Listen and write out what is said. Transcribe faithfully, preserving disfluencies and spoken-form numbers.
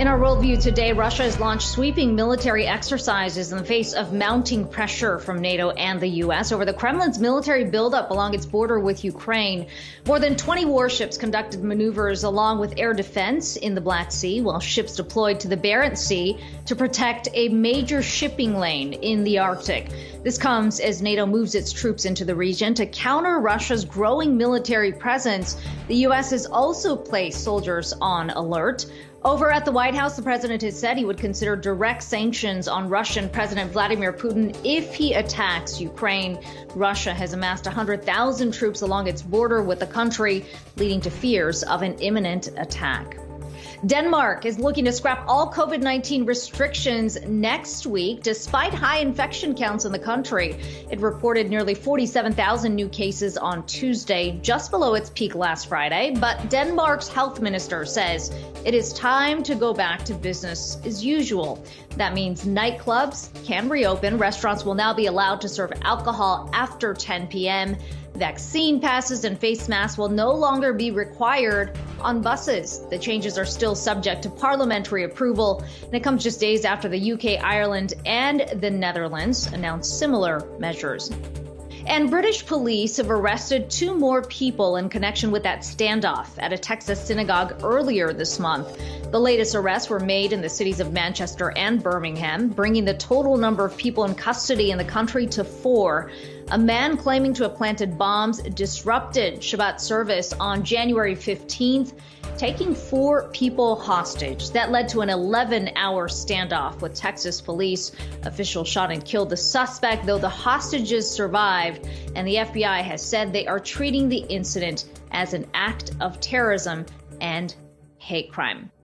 In our worldview today, Russia has launched sweeping military exercises in the face of mounting pressure from NATO and the U S over the Kremlin's military buildup along its border with Ukraine. More than twenty warships conducted maneuvers along with air defense in the Black Sea, while ships deployed to the Barents Sea to protect a major shipping lane in the Arctic. This comes as NATO moves its troops into the region to counter Russia's growing military presence. The U S has also placed soldiers on alert. Over at the White House, the president has said he would consider direct sanctions on Russian President Vladimir Putin if he attacks Ukraine. Russia has amassed one hundred thousand troops along its border with the country, leading to fears of an imminent attack. Denmark is looking to scrap all COVID nineteen restrictions next week, despite high infection counts in the country. It reported nearly forty-seven thousand new cases on Tuesday, just below its peak last Friday. But Denmark's health minister says it is time to go back to business as usual. That means nightclubs can reopen. Restaurants will now be allowed to serve alcohol after ten p m Vaccine passes and face masks will no longer be required on buses. The changes are still subject to parliamentary approval, and it comes just days after the U K, Ireland, and the Netherlands announced similar measures. And British police have arrested two more people in connection with that standoff at a Texas synagogue earlier this month. The latest arrests were made in the cities of Manchester and Birmingham, bringing the total number of people in custody in the country to four. A man claiming to have planted bombs disrupted Shabbat service on January fifteenth, taking four people hostage. That led to an eleven hour standoff with Texas police. Officials shot and killed the suspect, though the hostages survived, and the F B I has said they are treating the incident as an act of terrorism and hate crime.